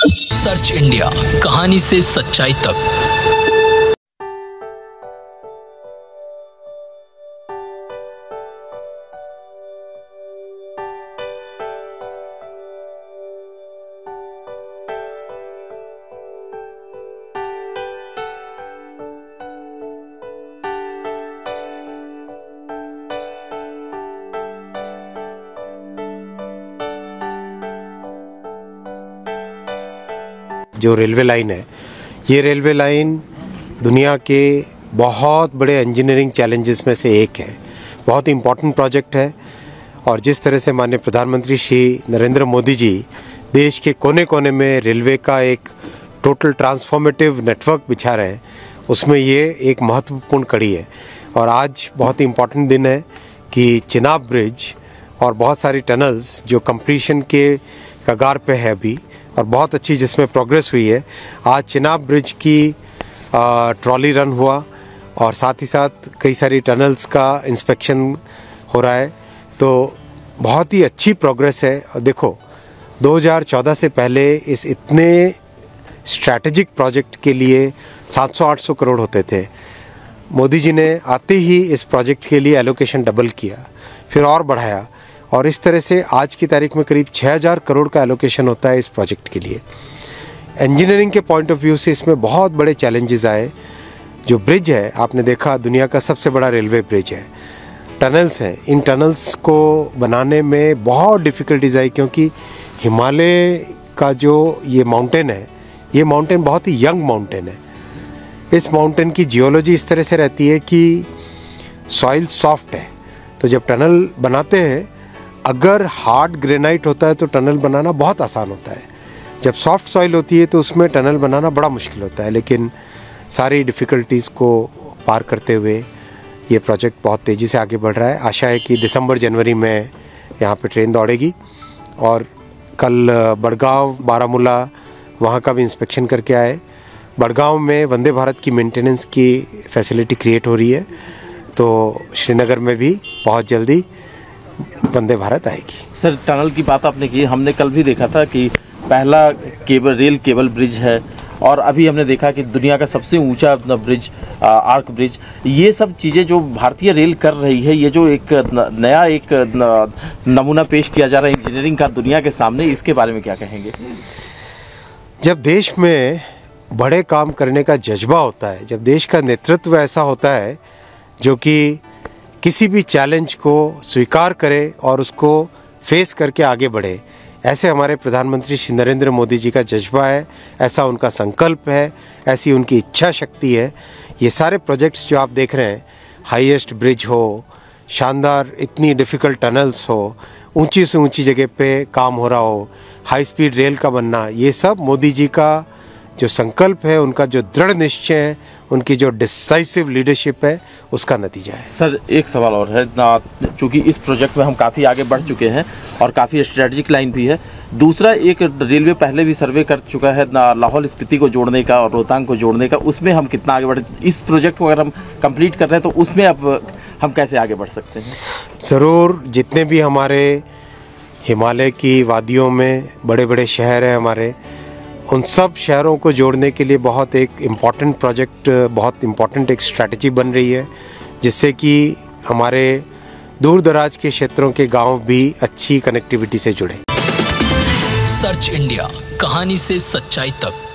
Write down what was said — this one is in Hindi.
सर्च इंडिया, कहानी से सच्चाई तक। जो रेलवे लाइन है, ये रेलवे लाइन दुनिया के बहुत बड़े इंजीनियरिंग चैलेंजेस में से एक है, बहुत इम्पॉर्टेंट प्रोजेक्ट है। और जिस तरह से माननीय प्रधानमंत्री श्री नरेंद्र मोदी जी देश के कोने कोने में रेलवे का एक टोटल ट्रांसफॉर्मेटिव नेटवर्क बिछा रहे हैं, उसमें ये एक महत्वपूर्ण कड़ी है। और आज बहुत ही इम्पॉर्टेंट दिन है कि चिनाब ब्रिज और बहुत सारी टनल्स जो कम्प्लीशन के कगार पर है अभी और बहुत अच्छी जिसमें प्रोग्रेस हुई है, आज चिनाब ब्रिज की ट्रॉली रन हुआ और साथ ही साथ कई सारी टनल्स का इंस्पेक्शन हो रहा है, तो बहुत ही अच्छी प्रोग्रेस है। और देखो 2014 से पहले इस इतने स्ट्रैटेजिक प्रोजेक्ट के लिए 700-800 करोड़ होते थे। मोदी जी ने आते ही इस प्रोजेक्ट के लिए एलोकेशन डबल किया, फिर और बढ़ाया, और इस तरह से आज की तारीख में करीब 6000 करोड़ का एलोकेशन होता है इस प्रोजेक्ट के लिए। इंजीनियरिंग के पॉइंट ऑफ व्यू से इसमें बहुत बड़े चैलेंजेस आए। जो ब्रिज है, आपने देखा दुनिया का सबसे बड़ा रेलवे ब्रिज है, टनल्स हैं, इन टनल्स को बनाने में बहुत डिफ़िकल्टीज आई, क्योंकि हिमालय का जो ये माउंटेन है, ये माउंटेन बहुत ही यंग माउंटेन है। इस माउंटेन की जियोलॉजी इस तरह से रहती है कि सॉइल सॉफ्ट है, तो जब टनल बनाते हैं, अगर हार्ड ग्रेनाइट होता है तो टनल बनाना बहुत आसान होता है, जब सॉफ्ट सॉइल होती है तो उसमें टनल बनाना बड़ा मुश्किल होता है। लेकिन सारी डिफ़िकल्टीज़ को पार करते हुए ये प्रोजेक्ट बहुत तेज़ी से आगे बढ़ रहा है। आशा है कि दिसंबर जनवरी में यहाँ पे ट्रेन दौड़ेगी और कल बड़गाँव, बारामूला, वहाँ का भी इंस्पेक्शन करके आए। बड़गाँव में वंदे भारत की मेंटेनेंस की फैसिलिटी क्रिएट हो रही है, तो श्रीनगर में भी बहुत जल्दी वंदे भारत आएगी। सर, टनल की बात आपने की, हमने कल भी देखा था कि पहला केबल रेल केबल ब्रिज है, और अभी हमने देखा कि दुनिया का सबसे ऊंचा ब्रिज आर्क ब्रिज, ये सब चीज़ें जो भारतीय रेल कर रही है, ये जो एक नया एक नमूना पेश किया जा रहा है इंजीनियरिंग का दुनिया के सामने, इसके बारे में क्या कहेंगे? जब देश में बड़े काम करने का जज्बा होता है, जब देश का नेतृत्व ऐसा होता है जो कि किसी भी चैलेंज को स्वीकार करे और उसको फेस करके आगे बढ़े, ऐसे हमारे प्रधानमंत्री श्री नरेंद्र मोदी जी का जज्बा है, ऐसा उनका संकल्प है, ऐसी उनकी इच्छा शक्ति है। ये सारे प्रोजेक्ट्स जो आप देख रहे हैं, हाईएस्ट ब्रिज हो, शानदार इतनी डिफ़िकल्ट टनल्स हो, ऊंची से ऊंची जगह पे काम हो रहा हो, हाई स्पीड रेल का बनना, ये सब मोदी जी का जो संकल्प है, उनका जो दृढ़ निश्चय है, उनकी जो डिसाइसिव लीडरशिप है, उसका नतीजा है। सर, एक सवाल और है ना, चूँकि इस प्रोजेक्ट में हम काफ़ी आगे बढ़ चुके हैं और काफ़ी स्ट्रेटजिक लाइन भी है। दूसरा, एक रेलवे पहले भी सर्वे कर चुका है ना, लाहौल स्पीति को जोड़ने का और रोहतांग को जोड़ने का, उसमें हम कितना आगे बढ़, इस प्रोजेक्ट को अगर हम कंप्लीट कर रहे हैं तो उसमें अब हम कैसे आगे बढ़ सकते हैं? ज़रूर, जितने भी हमारे हिमालय की वादियों में बड़े बड़े शहर हैं हमारे, उन सब शहरों को जोड़ने के लिए बहुत एक इम्पॉर्टेंट प्रोजेक्ट, बहुत इम्पॉर्टेंट एक स्ट्रैटेजी बन रही है, जिससे कि हमारे दूर दराज के क्षेत्रों के गांव भी अच्छी कनेक्टिविटी से जुड़े। सर्च इंडिया, कहानी से सच्चाई तक।